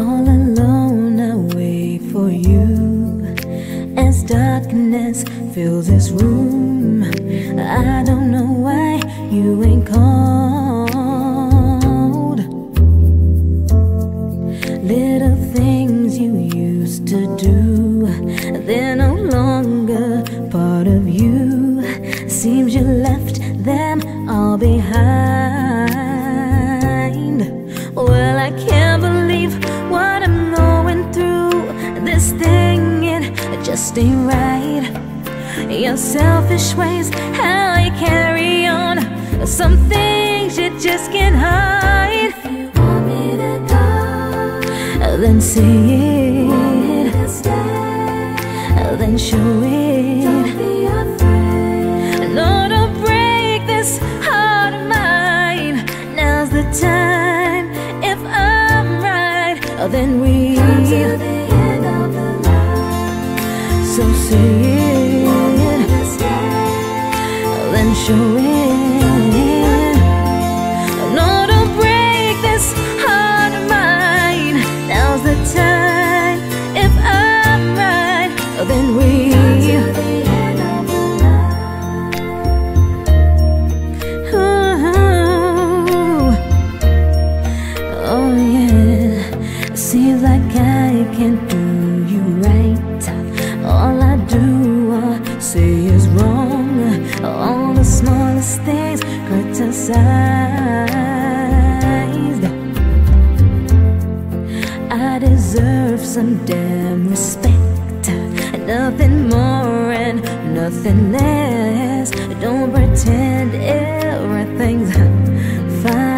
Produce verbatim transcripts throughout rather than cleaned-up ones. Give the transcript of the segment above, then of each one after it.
All alone I wait for you. As darkness fills this room, I don't know why you ain't called. Little things you used to do, they're no longer part of you. Seems you left them all behind. Well, I can't believe what I'm going through. This thing, it just ain't right. Your selfish ways, how I carry on. Some things you just can't hide. If you want me to go, then say it. Want me to stay, then show it. Don't be afraid. No, don't break this heart of mine. Now's the time. If I'm right, then we come to the end of the line. So say it. Want me to stay, then show it. No, don't break this heart of mine. Now's the time. If I'm right, then we come to the end of the line. Ooh. Oh yeah. Seems like I can't do you right. All I do or say is wrong. All the smallest things criticized. I deserve some damn respect, nothing more and nothing less. Don't pretend everything's fine.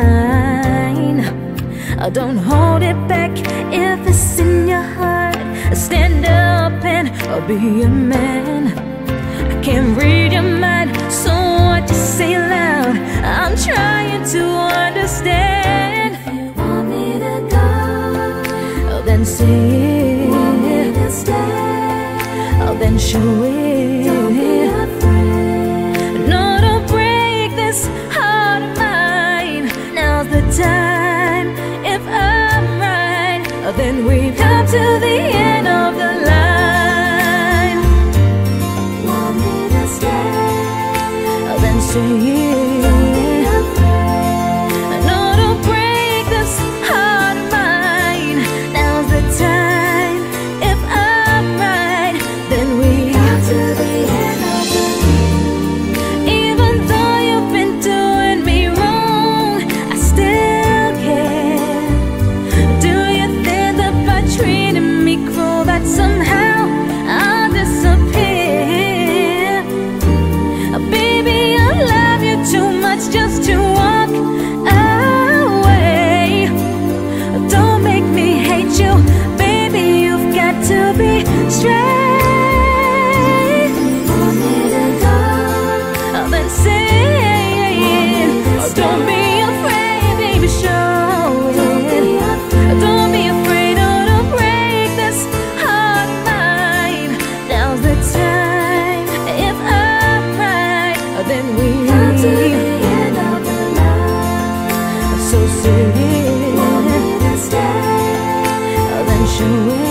Don't hold it back if it's in your heart. Stand up and be a man. I can't read your mind, so what you say loud. I'm trying to understand. If you want me to go, then say it. Want me to stay, then show it. Don't be afraid. No, don't break this heart of mine. Now's the time. If I'm right, then we've come to the end of the line. Want me to stay, then say it. So say it, want me to stay, then show it.